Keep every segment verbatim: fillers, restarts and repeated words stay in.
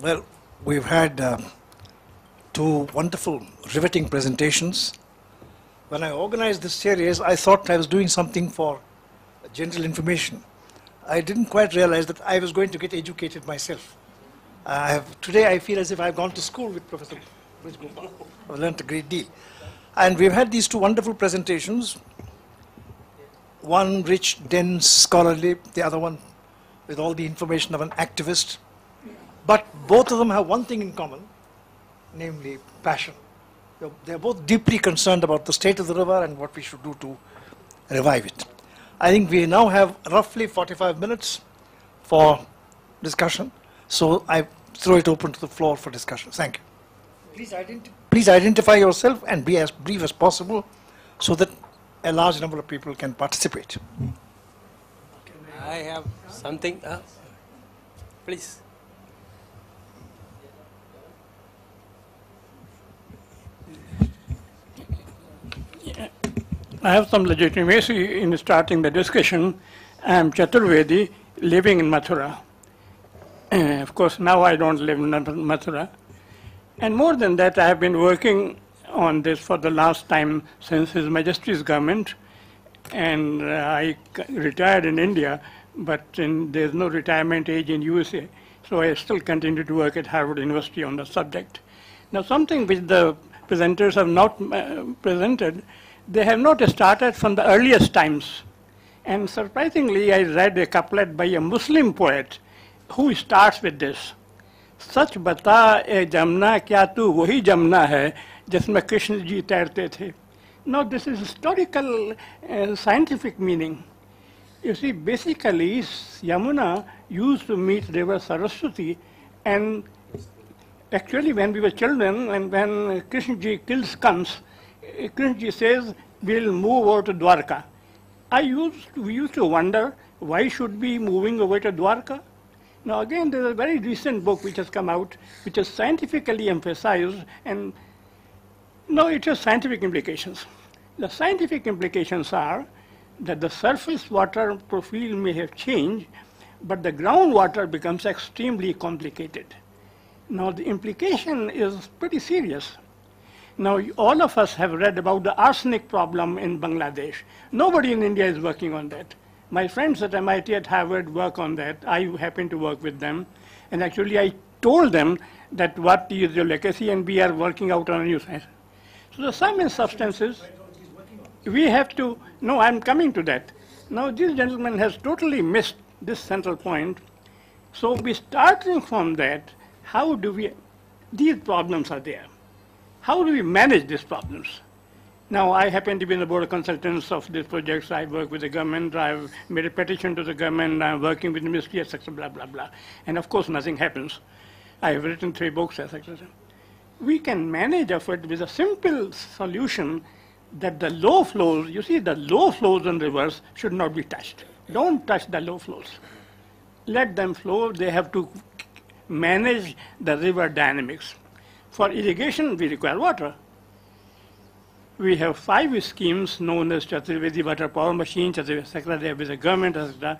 Well, we've had uh, two wonderful, riveting presentations. When I organized this series, I thought I was doing something for general information. I didn't quite realize that I was going to get educated myself. I have, today I feel as if I've gone to school with Professor Brij Gopal. I've learned a great deal. And we've had these two wonderful presentations, one rich, dense, scholarly, the other one with all the information of an activist. But both of them have one thing in common, namely passion. They're both deeply concerned about the state of the river and what we should do to revive it. I think we now have roughly forty-five minutes for discussion. So I throw it open to the floor for discussion. Thank you. Please, identi please identify yourself and be as brief as possible so that a large number of people can participate. Can I, I have something? Uh, please. I have some legitimacy in starting the discussion. I am Chaturvedi, living in Mathura. Uh, of course, now I don't live in Mathura. And more than that, I have been working on this for the last time since His Majesty's government. And uh, I retired in India, but in, there's no retirement age in U S A. So I still continue to work at Harvard University on the subject. Now, something which the presenters have not uh, presented, they have not started from the earliest times. And surprisingly, I read a couplet by a Muslim poet who starts with this. Sach bata e jamna kya tu wahi jamna hai jisme Krishna ji tairte the. Now this is historical uh, scientific meaning. You see, basically Yamuna used to meet river Saraswati, and actually when we were children and when Krishna ji kills comes, Krishnaji says, we'll move over to Dwarka. I used, we used to wonder, why should we be moving over to Dwarka? Now again, there's a very recent book which has come out, which is scientifically emphasized, and no, it has scientific implications. The scientific implications are that the surface water profile may have changed, but the groundwater becomes extremely complicated. Now the implication is pretty serious. Now, all of us have read about the arsenic problem in Bangladesh. Nobody in India is working on that. My friends at M I T, at Harvard work on that. I happen to work with them. And actually, I told them that what is your legacy, and we are working out on a new science. So the sum and substances, we have to, no, I'm coming to that. Now, this gentleman has totally missed this central point. So we starting from that, how do we, these problems are there. How do we manage these problems? Now, I happen to be in the board of consultants of these projects. I work with the government. I've made a petition to the government. I'm working with the ministry, et cetera, blah, blah, blah. And of course, nothing happens. I have written three books, et cetera. We can manage effort with a simple solution that the low flows, you see, the low flows in rivers should not be touched. Don't touch the low flows. Let them flow. They have to manage the river dynamics. For irrigation, we require water. We have five schemes known as Chaturvedi water power machine, Chaturvedi, et cetera. They have with the government, et cetera.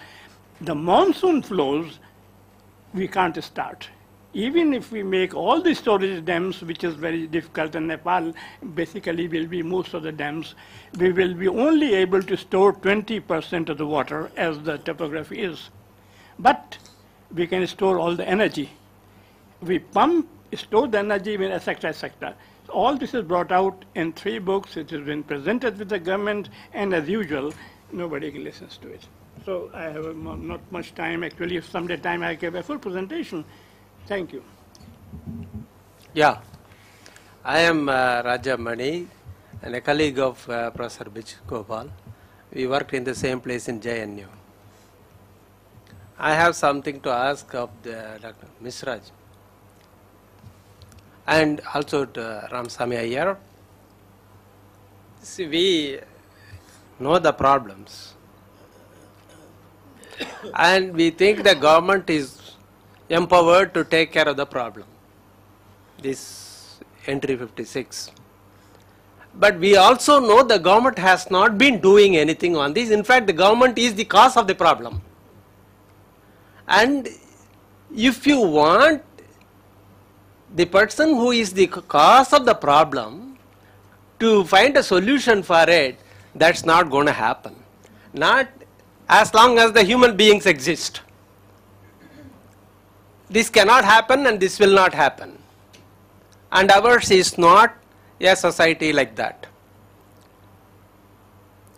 The monsoon flows, we can't start. Even if we make all the storage dams, which is very difficult in Nepal, basically will be most of the dams, we will be only able to store twenty percent of the water as the topography is. But we can store all the energy. We pump, store the energy, et cetera, et cetera. So all this is brought out in three books. It has been presented with the government, and as usual, nobody listens to it. So I have a, not much time. Actually, if someday time I give a full presentation. Thank you. Yeah. I am uh, Raja Mani, and a colleague of uh, Professor Brij Gopal. We worked in the same place in J N U. I have something to ask of the, Doctor Mishraj. And also to Ramaswamy Iyer. See, we know the problems. And we think the government is empowered to take care of the problem. This entry fifty-six. But we also know the government has not been doing anything on this. In fact, the government is the cause of the problem. And if you want the person who is the cause of the problem to find a solution for it, that's not going to happen. Not as long as the human beings exist. This cannot happen and this will not happen. And ours is not a society like that.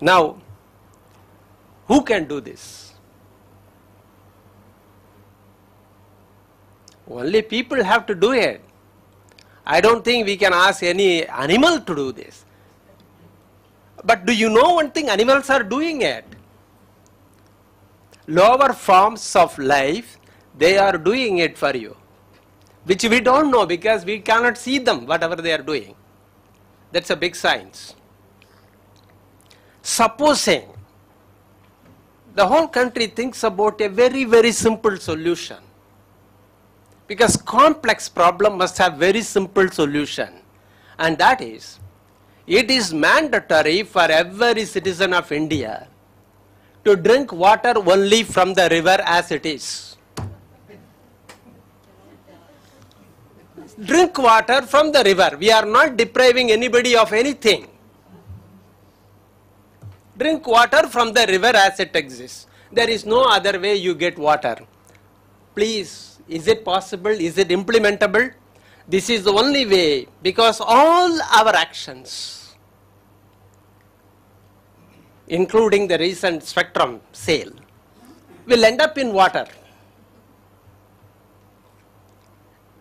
Now, who can do this? Only people have to do it. I don't think we can ask any animal to do this. But do you know one thing? Animals are doing it. Lower forms of life, they are doing it for you, which we don't know because we cannot see them, whatever they are doing. That's a big science. Supposing the whole country thinks about a very, very simple solution, because complex problem must have very simple solution, and that is, it is mandatory for every citizen of India to drink water only from the river as it is. Drink water from the river. We are not depriving anybody of anything. Drink water from the river as it exists. There is no other way you get water. Please, is it possible? Is it implementable? This is the only way, because all our actions, including the recent spectrum sale, will end up in water.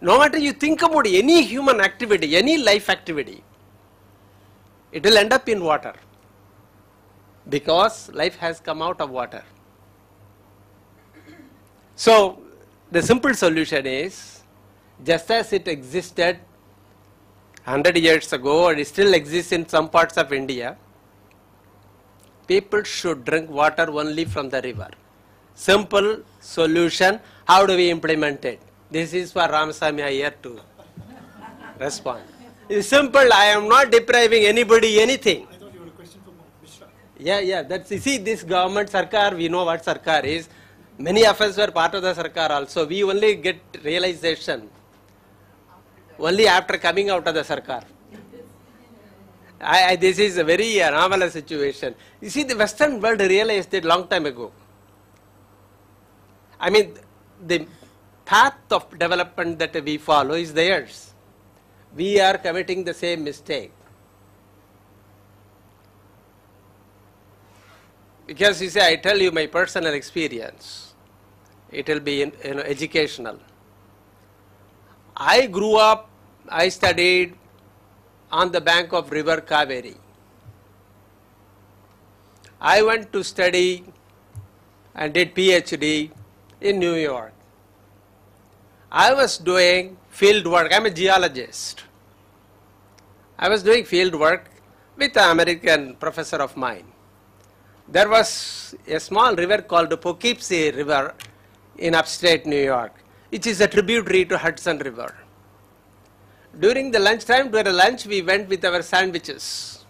No matter you think about any human activity, any life activity, it will end up in water, because life has come out of water. So the simple solution is, just as it existed one hundred years ago, and it still exists in some parts of India, people should drink water only from the river. Simple solution. How do we implement it? This is for Ramaswamy Iyer to respond. It's simple. I am not depriving anybody anything. I thought you had a question for Mishraj. Yeah, yeah. That's, you see, this government, Sarkar, we know what Sarkar is. Many of us were part of the Sarkar also. We only get realization only after coming out of the Sarkar. I, I, this is a very anomalous situation. You see, the Western world realized it long time ago. I mean, the path of development that we follow is theirs. We are committing the same mistake. Because you see, I tell you my personal experience. It will be in, you know, educational. I grew up, I studied on the bank of river Kaveri. I went to study and did PhD in New York. I was doing field work. I'm a geologist. I was doing field work with an American professor of mine. There was a small river called the Poughkeepsie River in upstate New York, which is a tributary to Hudson River. During the lunchtime, during lunch, we went with our sandwiches.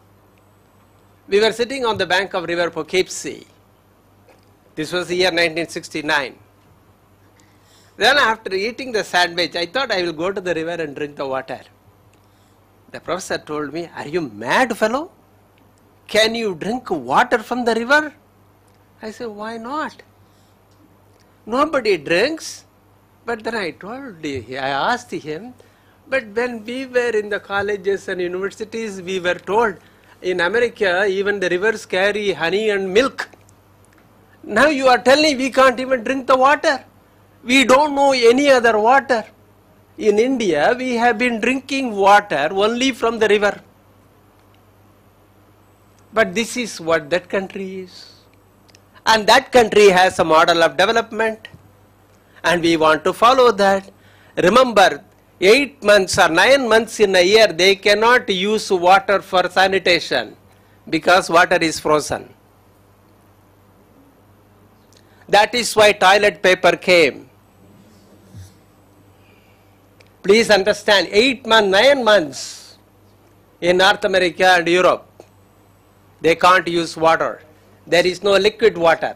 We were sitting on the bank of river Poughkeepsie. This was the year nineteen sixty-nine. Then after eating the sandwich, I thought I will go to the river and drink the water. The professor told me, "Are you mad, fellow? Can you drink water from the river?" I said, "Why not? Nobody drinks." But then I told him, I asked him, but when we were in the colleges and universities, we were told, in America, even the rivers carry honey and milk. Now you are telling we can't even drink the water. We don't know any other water. In India, we have been drinking water only from the river. But this is what that country is. And that country has a model of development. And we want to follow that. Remember, eight months or nine months in a year, they cannot use water for sanitation because water is frozen. That is why toilet paper came. Please understand, eight months, nine months in North America and Europe, they can't use water. There is no liquid water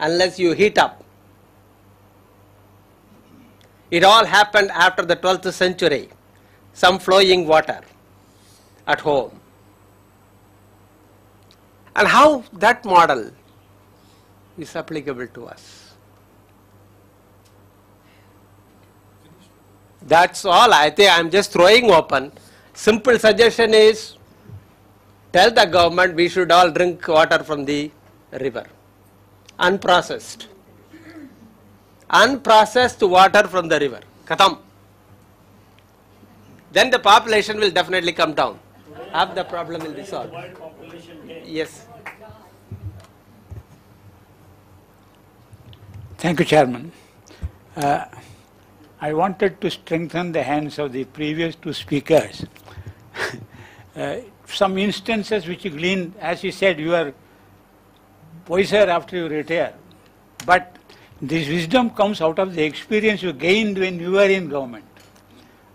unless you heat up. It all happened after the twelfth century. some flowing water at home. And how that model is applicable to us. That's all. I think I'm just throwing open. Simple suggestion is, tell the government we should all drink water from the river, unprocessed. Unprocessed water from the river. Khatam. Then the population will definitely come down. Half the problem will be solved. Yes. Thank you, Chairman. Uh, I wanted to strengthen the hands of the previous two speakers. uh, some instances which you glean, as you said, you are wiser after you retire. But this wisdom comes out of the experience you gained when you were in government.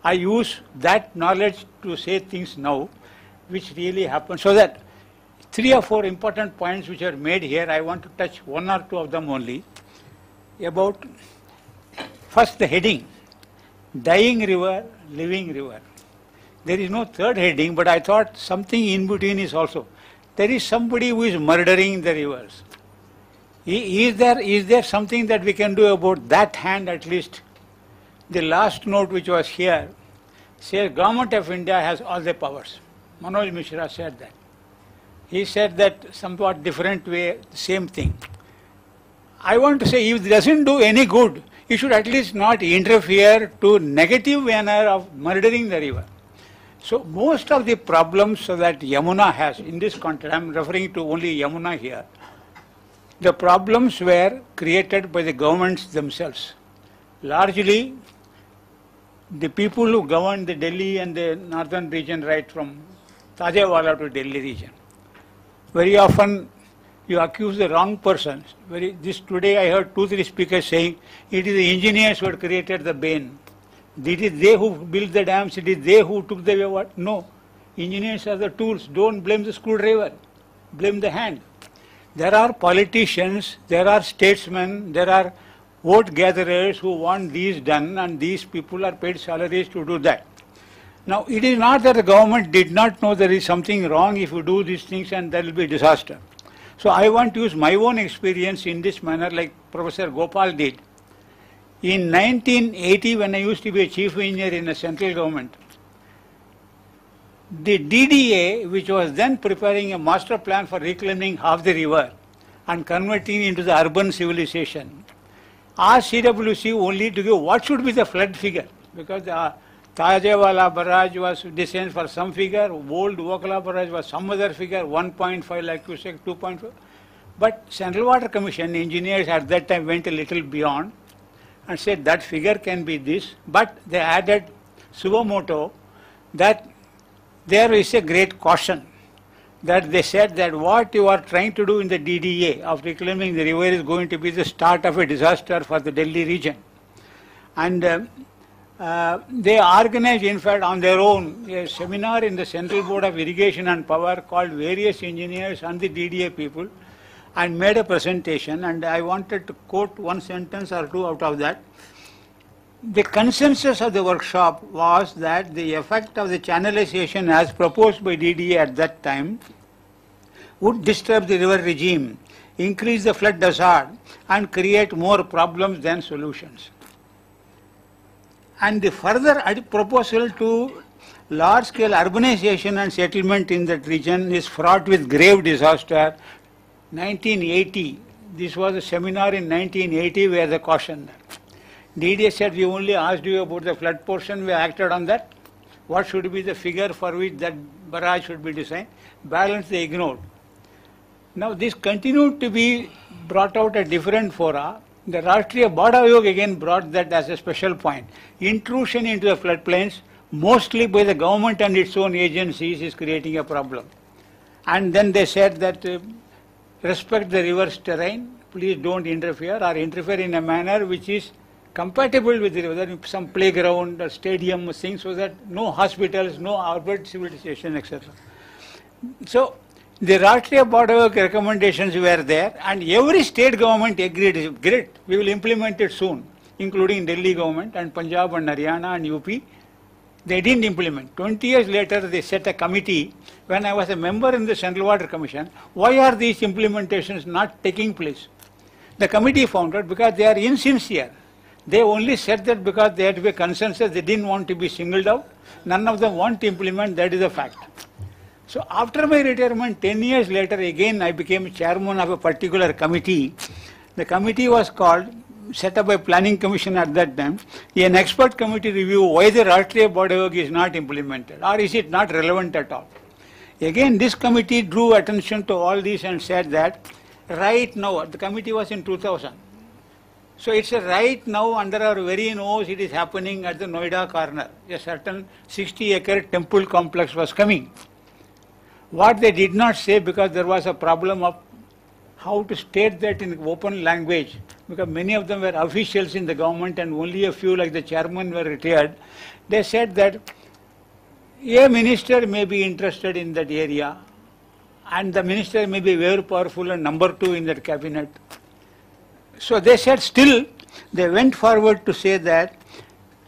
I use that knowledge to say things now which really happened. So that three or four important points which are made here, I want to touch one or two of them only. About first the heading, dying river, living river. There is no third heading, but I thought something in between is also. There is somebody who is murdering the rivers. Is there, is there something that we can do about that hand at least? The last note which was here says Government of India has all the powers. Manoj Mishra said that. He said that somewhat different way, same thing. I want to say if it doesn't do any good, you should at least not interfere to negative manner of murdering the river. So most of the problems that Yamuna has in this context, I'm referring to only Yamuna here, the problems were created by the governments themselves. Largely, the people who governed the Delhi and the northern region, right from Tajewala to Delhi region. Very often, you accuse the wrong person. Very, this today I heard two, three speakers saying, it is the engineers who had created the bane. It is they who built the dams, it is they who took the water. No, engineers are the tools. Don't blame the screwdriver, blame the hand. There are politicians, there are statesmen, there are vote gatherers who want these done, and these people are paid salaries to do that. Now, it is not that the government did not know there is something wrong if you do these things and there will be disaster. So I want to use my own experience in this manner like Professor Gopal did. In nineteen eighty, when I used to be a chief engineer in a central government, the D D A, which was then preparing a master plan for reclaiming half the river and converting into the urban civilization, asked C W C only to give what should be the flood figure, because the Tajewala barrage was designed for some figure, old Dwarka barrage was some other figure, one point five lakh cubic, two point five. But Central Water Commission engineers at that time went a little beyond and said that figure can be this, but they added Subamoto that there is a great caution, that they said that what you are trying to do in the D D A of reclaiming the river is going to be the start of a disaster for the Delhi region. And uh, uh, they organized, in fact, on their own a seminar in the Central Board of Irrigation and Power, called various engineers and the D D A people, and made a presentation, and I wanted to quote one sentence or two out of that. The consensus of the workshop was that the effect of the channelization as proposed by D D A at that time would disturb the river regime, increase the flood hazard, and create more problems than solutions. And the further proposal to large-scale urbanization and settlement in that region is fraught with grave disaster. nineteen eighty, this was a seminar in nineteen eighty where they cautioned that. D D A said, we only asked you about the flood portion, we acted on that. What should be the figure for which that barrage should be designed? Balance they ignored. Now this continued to be brought out at different fora. The Rashtriya Bada Yog again brought that as a special point. Intrusion into the floodplains, mostly by the government and its own agencies, is creating a problem. And then they said that uh, respect the river's terrain, please don't interfere or interfere in a manner which is compatible with the river, some playground or stadium or things, so that no hospitals, no urban civilization, et cetera. So the Rashtriya Bada Yog recommendations were there, and every state government agreed, great, we will implement it soon, including Delhi government and Punjab and Haryana and U P. They didn't implement. twenty years later, they set a committee. When I was a member in the Central Water Commission, why are these implementations not taking place? The committee found out because they are insincere. They only said that because they had to be consensus, they didn't want to be singled out. None of them want to implement, that is a fact. So after my retirement, ten years later, again, I became chairman of a particular committee. The committee was called, set up by Planning Commission at that time, an expert committee review why the Rashtriya Bada Yog is not implemented, or is it not relevant at all. Again, this committee drew attention to all this and said that right now, the committee was in two thousand. So it's a right now under our very nose it is happening at the Noida corner. A certain sixty acre temple complex was coming. What they did not say, because there was a problem of how to state that in open language, because many of them were officials in the government and only a few like the chairman were retired, they said that a minister may be interested in that area and the minister may be very powerful and number two in that cabinet. So they said still, they went forward to say that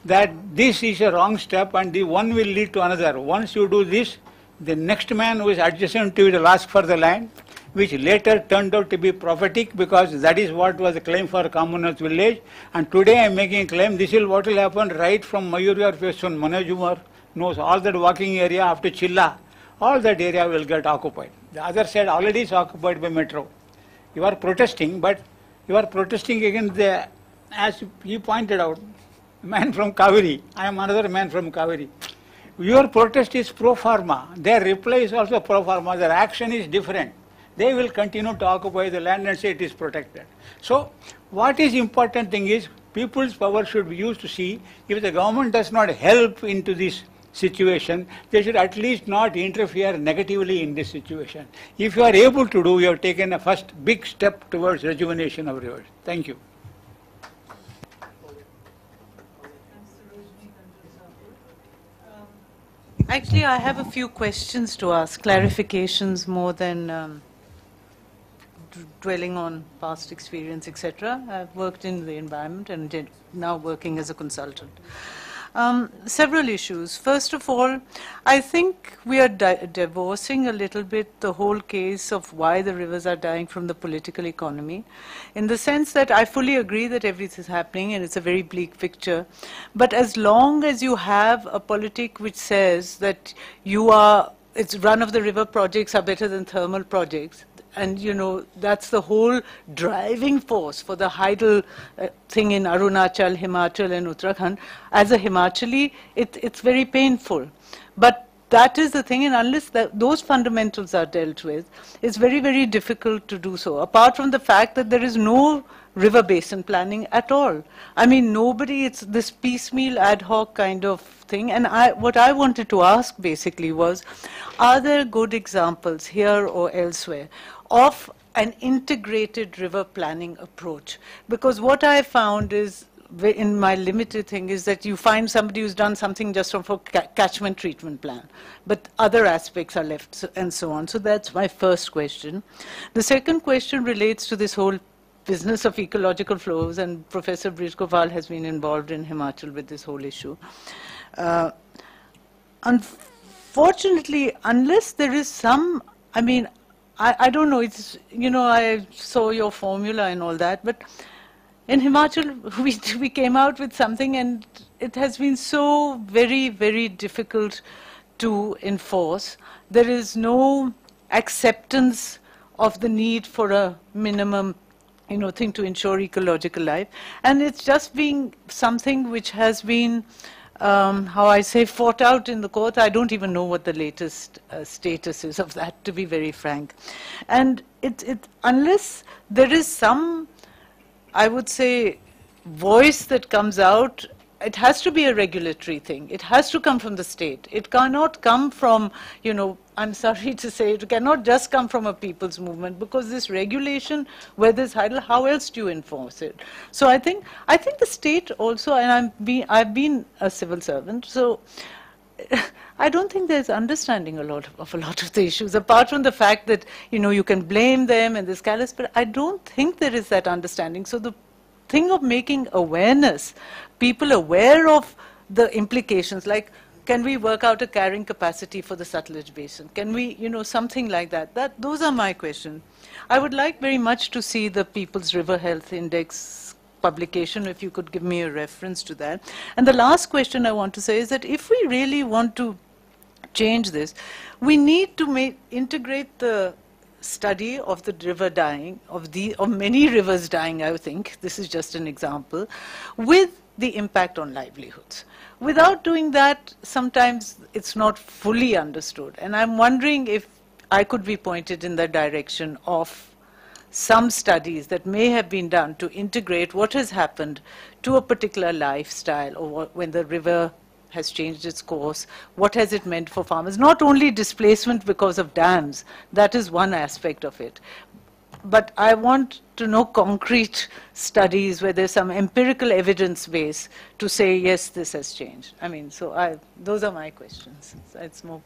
that this is a wrong step and the one will lead to another. Once you do this, the next man who is adjacent to it will ask for the land, which later turned out to be prophetic because that is what was the claim for Kamunath village. And today I am making a claim, this is what will happen right from Mayurya or Fesson. Manojumar knows all that walking area up to Chilla, all that area will get occupied. The other side already is occupied by metro. You are protesting, but you are protesting against the, as he pointed out, man from Kaveri. I am another man from Kaveri. Your protest is pro forma. Their reply is also pro forma. Their action is different. They will continue to occupy the land and say it is protected. So what is important thing is people's power should be used to see if the government does not help into this situation, they should at least not interfere negatively in this situation. If you are able to do, you have taken a first big step towards rejuvenation of rivers. Thank you. Actually, I have a few questions to ask, clarifications more than um, dwelling on past experience, et cetera. I've worked in the environment and did, now working as a consultant. Um, several issues. First of all, I think we are di divorcing a little bit the whole case of why the rivers are dying from the political economy, in the sense that I fully agree that everything is happening and it's a very bleak picture. But as long as you have a politic which says that you are, it's run-of-the-river projects are better than thermal projects, and you know, that's the whole driving force for the hydel uh, thing in Arunachal, Himachal and Uttarakhand. As a Himachali, it, it's very painful. But that is the thing, and unless that, those fundamentals are dealt with, it's very, very difficult to do so. Apart from the fact that there is no river basin planning at all. I mean, nobody, it's this piecemeal ad hoc kind of thing. And I, what I wanted to ask basically was, are there good examples here or elsewhere of an integrated river planning approach? Because what I found is, in my limited thing, is that you find somebody who's done something just for catchment treatment plan, but other aspects are left and so on. So that's my first question. The second question relates to this whole business of ecological flows, and Professor Brij Gopal has been involved in Himachal with this whole issue. Uh, unfortunately, unless there is some, I mean, I, I don't know, it's, you know, I saw your formula and all that, but in Himachal, we, we came out with something and it has been so very, very difficult to enforce. There is no acceptance of the need for a minimum, you know, thing to ensure ecological life. And it's just being something which has been, um, how I say, fought out in the court. I don't even know what the latest uh, status is of that, to be very frank. And it, it, unless there is some, I would say, voice that comes out, it has to be a regulatory thing. It has to come from the state. It cannot come from, you know, I'm sorry to say, it cannot just come from a people's movement, because this regulation, where there's hydel, how else do you enforce it? So I think, I think the state also, and I'm be, I've been a civil servant, so I don't think there's understanding a lot of, of a lot of the issues, apart from the fact that, you know, you can blame them and this callous, but I don't think there is that understanding. So the thing of making awareness, people aware of the implications, like Can we work out a carrying capacity for the Sutlej Basin? Can we, you know, something like that? That, those are my questions. I would like very much to see the People's River Health Index publication, if you could give me a reference to that. And the last question I want to say is that if we really want to change this, we need to make, integrate the study of the river dying, of, the, of many rivers dying, I think, this is just an example, with the impact on livelihoods. Without doing that, sometimes it's not fully understood. And I'm wondering if I could be pointed in the direction of some studies that may have been done to integrate what has happened to a particular lifestyle, or what, when the river has changed its course, what has it meant for farmers? Not only displacement because of dams, that is one aspect of it. But I want to know concrete studies where there's some empirical evidence base to say, yes, this has changed. I mean, so I, those are my questions. It's more